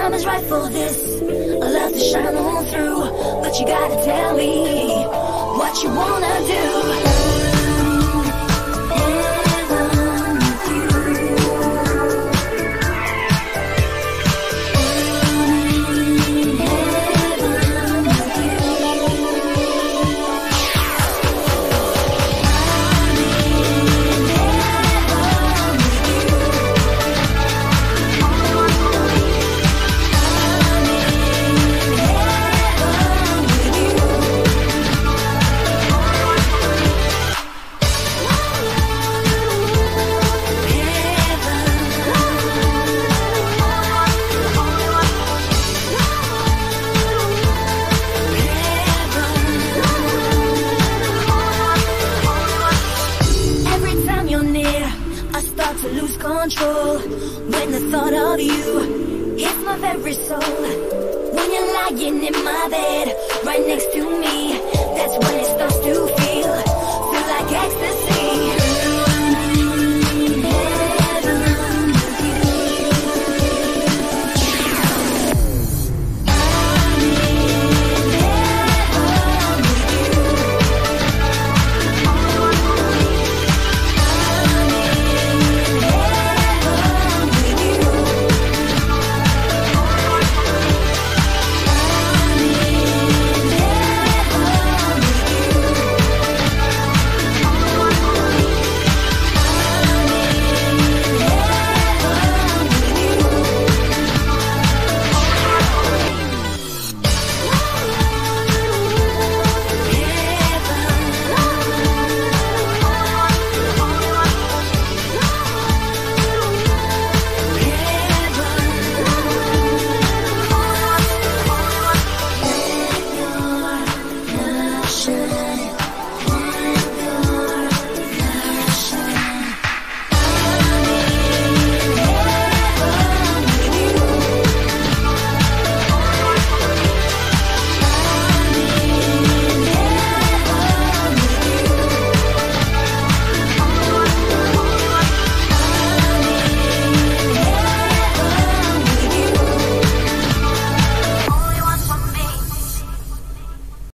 time is right for this. I love to shine on through, but you gotta tell me what you wanna do. Control when the thought of you hits my very soul. When you're lying in my bed, right next to me, that's when it starts to feel like ecstasy.